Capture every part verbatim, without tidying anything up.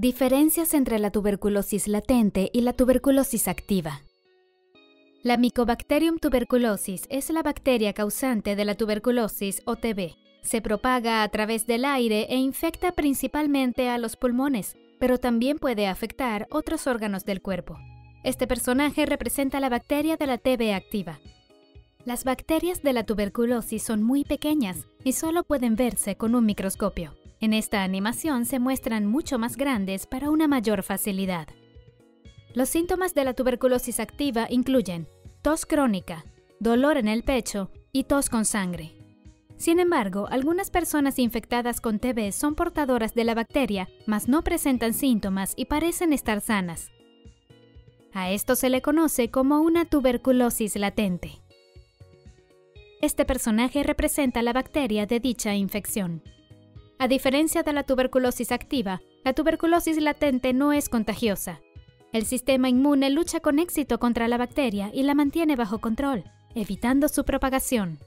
Diferencias entre la tuberculosis latente y la tuberculosis activa. La Mycobacterium tuberculosis es la bacteria causante de la tuberculosis o T B. Se propaga a través del aire e infecta principalmente a los pulmones, pero también puede afectar otros órganos del cuerpo. Este personaje representa la bacteria de la T B activa. Las bacterias de la tuberculosis son muy pequeñas y solo pueden verse con un microscopio. En esta animación se muestran mucho más grandes para una mayor facilidad. Los síntomas de la tuberculosis activa incluyen tos crónica, dolor en el pecho y tos con sangre. Sin embargo, algunas personas infectadas con T B son portadoras de la bacteria, mas no presentan síntomas y parecen estar sanas. A esto se le conoce como una tuberculosis latente. Este personaje representa la bacteria de dicha infección. A diferencia de la tuberculosis activa, la tuberculosis latente no es contagiosa. El sistema inmune lucha con éxito contra la bacteria y la mantiene bajo control, evitando su propagación.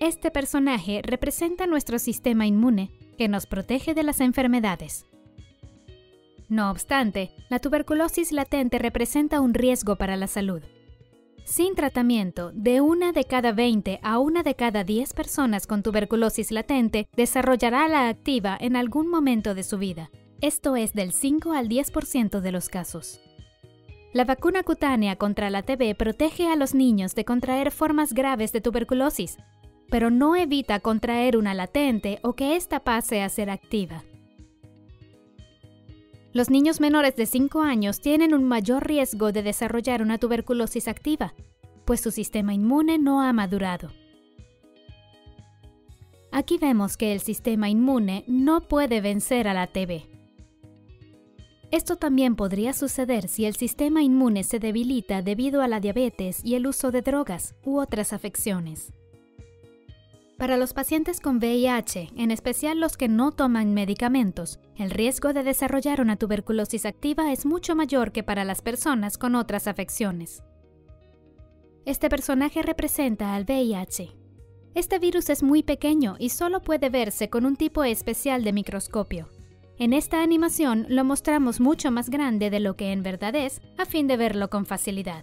Este personaje representa nuestro sistema inmune, que nos protege de las enfermedades. No obstante, la tuberculosis latente representa un riesgo para la salud. Sin tratamiento, de una de cada veinte a una de cada diez personas con tuberculosis latente desarrollará la activa en algún momento de su vida. Esto es del cinco al diez por ciento de los casos. La vacuna cutánea contra la T B protege a los niños de contraer formas graves de tuberculosis, pero no evita contraer una latente o que ésta pase a ser activa. Los niños menores de cinco años tienen un mayor riesgo de desarrollar una tuberculosis activa, pues su sistema inmune no ha madurado. Aquí vemos que el sistema inmune no puede vencer a la T B. Esto también podría suceder si el sistema inmune se debilita debido a la diabetes y el uso de drogas u otras afecciones. Para los pacientes con V I H, en especial los que no toman medicamentos, el riesgo de desarrollar una tuberculosis activa es mucho mayor que para las personas con otras afecciones. Este personaje representa al V I H. Este virus es muy pequeño y solo puede verse con un tipo especial de microscopio. En esta animación lo mostramos mucho más grande de lo que en verdad es, a fin de verlo con facilidad.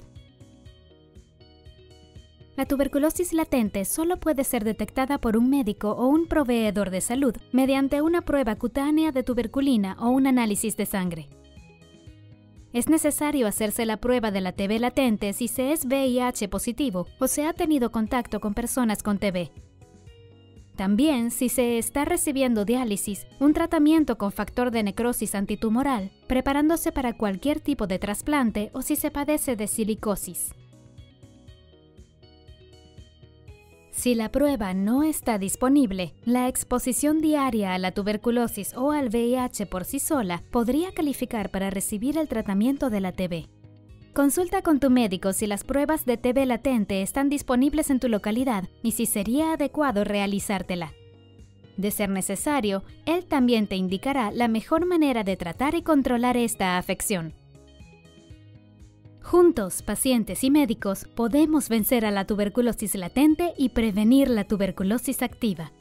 La tuberculosis latente solo puede ser detectada por un médico o un proveedor de salud mediante una prueba cutánea de tuberculina o un análisis de sangre. Es necesario hacerse la prueba de la T B latente si se es V I H positivo o se ha tenido contacto con personas con T B. También si se está recibiendo diálisis, un tratamiento con factor de necrosis antitumoral, preparándose para cualquier tipo de trasplante o si se padece de silicosis. Si la prueba no está disponible, la exposición diaria a la tuberculosis o al V I H por sí sola podría calificar para recibir el tratamiento de la T B. Consulta con tu médico si las pruebas de T B latente están disponibles en tu localidad y si sería adecuado realizártela. De ser necesario, él también te indicará la mejor manera de tratar y controlar esta afección. Juntos, pacientes y médicos, podemos vencer a la tuberculosis latente y prevenir la tuberculosis activa.